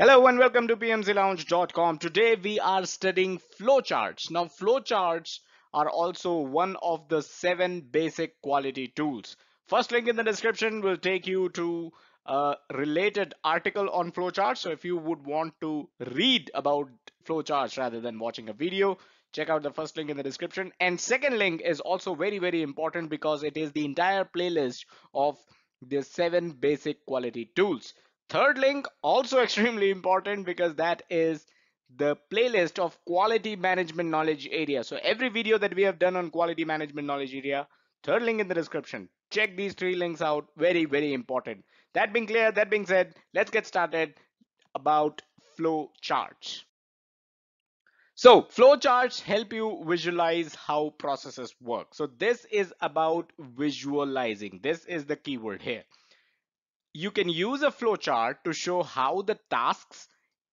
Hello and welcome to PMCLounge.com. Today we are studying flowcharts. Now flowcharts are also one of the 7 basic quality tools. First link in the description will take you to a related article on flowcharts. So if you would want to read about flowcharts rather than watching a video, check out the first link in the description. And second link is also very important because it is the entire playlist of the 7 basic quality tools. Third link also extremely important because that is the playlist of quality management knowledge area. So every video that we have done on quality management knowledge area, third link in the description. Check these 3 links out. Very important. That being clear, that being said, let's get started about flow charts. So flow charts help you visualize how processes work. So this is about visualizing. This is the keyword here. You can use a flowchart to show how the tasks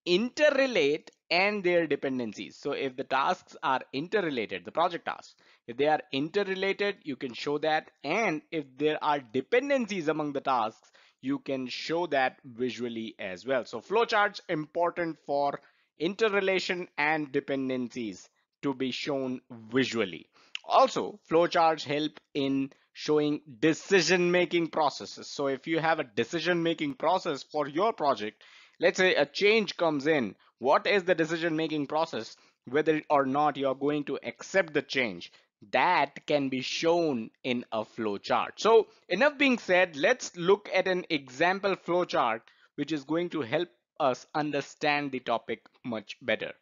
interrelate and their dependencies. So if the tasks are interrelated, the project tasks, if they are interrelated, you can show that. And if there are dependencies among the tasks, you can show that visually as well. So flowcharts important for interrelation and dependencies to be shown visually. Also, flowcharts help in showing decision-making processes. So if you have a decision-making process for your project, let's say a change comes in, what is the decision-making process, whether or not you're going to accept the change, that can be shown in a flowchart. So enough being said, let's look at an example flowchart, which is going to help us understand the topic much better.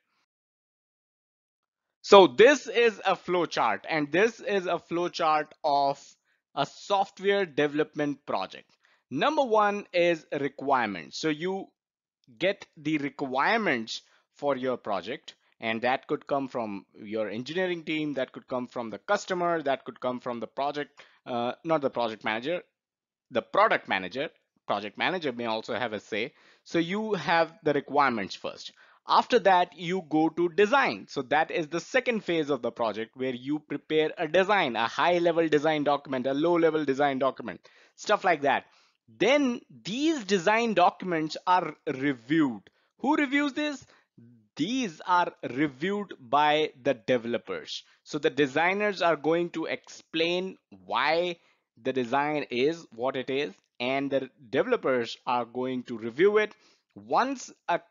So this is a flowchart, and this is a flowchart of a software development project. Number 1 is requirements. So you get the requirements for your project, and that could come from your engineering team, that could come from the customer, that could come from the product manager. Project manager may also have a say. So you have the requirements first. After that, you go to design. So that is the second phase of the project where you prepare a design, a high-level design document, a low-level design document, stuff like that. Then these design documents are reviewed. Who reviews this? These are reviewed by the developers. So the designers are going to explain why the design is what it is, and the developers are going to review it. Once a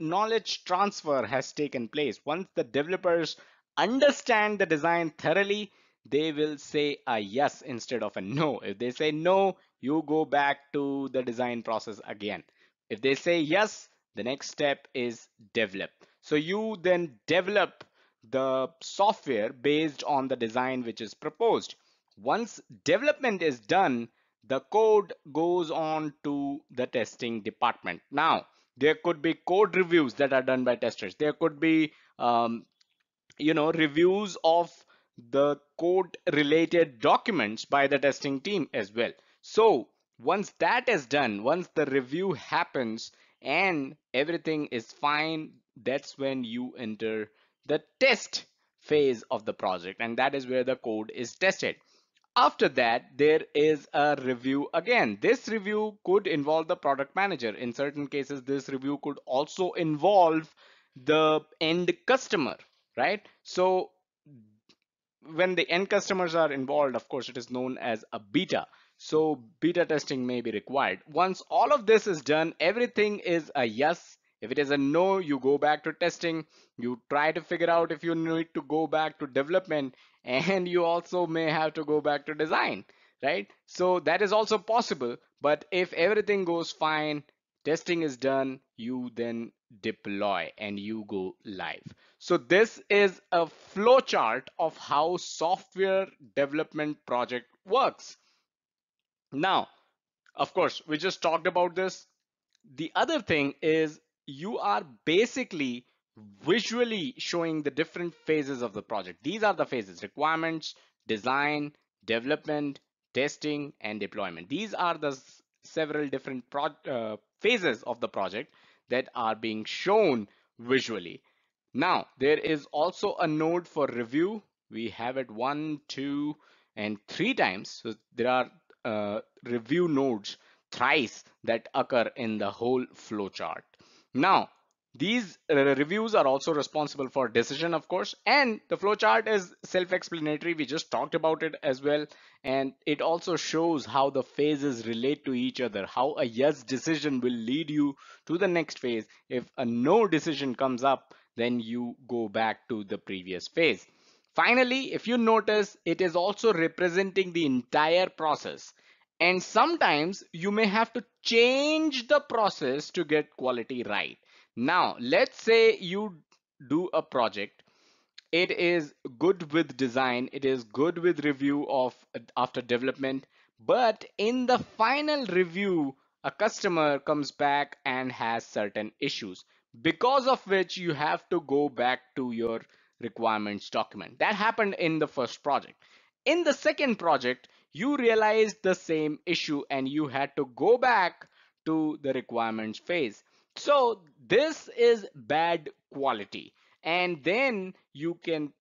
knowledge transfer has taken place, once the developers understand the design thoroughly, they will say a yes instead of a no. If they say no, you go back to the design process again. If they say yes, the next step is develop. So you then develop the software based on the design which is proposed. Once development is done, the code goes on to the testing department. Now, there could be code reviews that are done by testers. There could be, reviews of the code related documents by the testing team as well. So once that is done, once the review happens and everything is fine, that's when you enter the test phase of the project. And that is where the code is tested. After that, there is a review again. This review could involve the product manager. In certain cases, this review could also involve the end customer, right? So when the end customers are involved, of course, it is known as a beta. So beta testing may be required. Once all of this is done, everything is a yes. If it is a no, you go back to testing. You try to figure out if you need to go back to development, and you also may have to go back to design, right? So that is also possible. But if everything goes fine, testing is done, you then deploy and you go live. So this is a flowchart of how software development project works. Now, of course, we just talked about this. The other thing is you are basically visually showing the different phases of the project. These are the phases: requirements, design, development, testing, and deployment. These are the several different phases of the project that are being shown visually. Now, there is also a node for review. We have it 1, 2, and 3 times. So there are review nodes thrice that occur in the whole flowchart. Now, these reviews are also responsible for decision, of course, and the flowchart is self-explanatory. We just talked about it as well, and it also shows how the phases relate to each other, how a yes decision will lead you to the next phase. If a no decision comes up, then you go back to the previous phase. Finally, if you notice, it is also representing the entire process, and sometimes you may have to change the process to get quality right. Now, let's say you do a project. It is good with design. It is good with review of after development. But in the final review, a customer comes back and has certain issues, because of which you have to go back to your requirements document. That happened in the first project. In the second project, you realized the same issue and you had to go back to the requirements phase. So this is bad quality, and then you can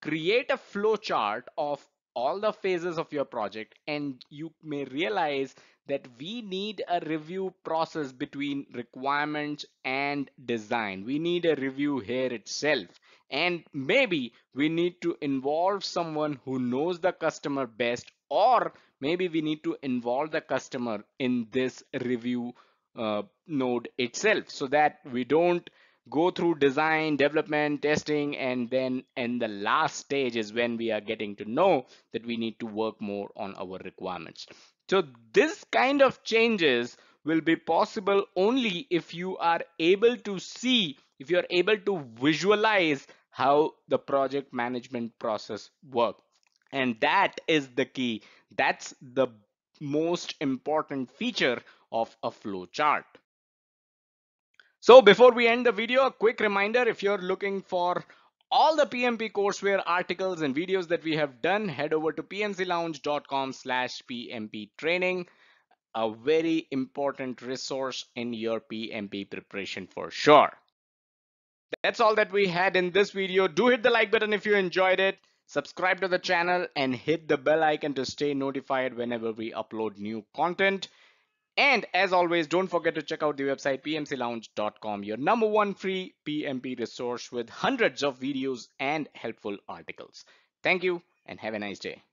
create a flow chart of all the phases of your project, and you may realize that we need a review process between requirements and design. We need a review here itself, and maybe we need to involve someone who knows the customer best, or maybe we need to involve the customer in this review node itself, so that we don't go through design, development, testing, and then in the last stage is when we are getting to know that we need to work more on our requirements. So this kind of changes will be possible only if you are able to see, if you are able to visualize how the project management process works. And that is the key. That's the most important feature of a flow chart. So before we end the video, a quick reminder: if you're looking for all the PMP courseware articles and videos that we have done, head over to pmclounge.com/PMP training, a very important resource in your PMP preparation for sure. That's all that we had in this video. Do hit the like button if you enjoyed it. Subscribe to the channel and hit the bell icon to stay notified whenever we upload new content. And as always, don't forget to check out the website pmclounge.com, your #1 free PMP resource with hundreds of videos and helpful articles. Thank you and have a nice day.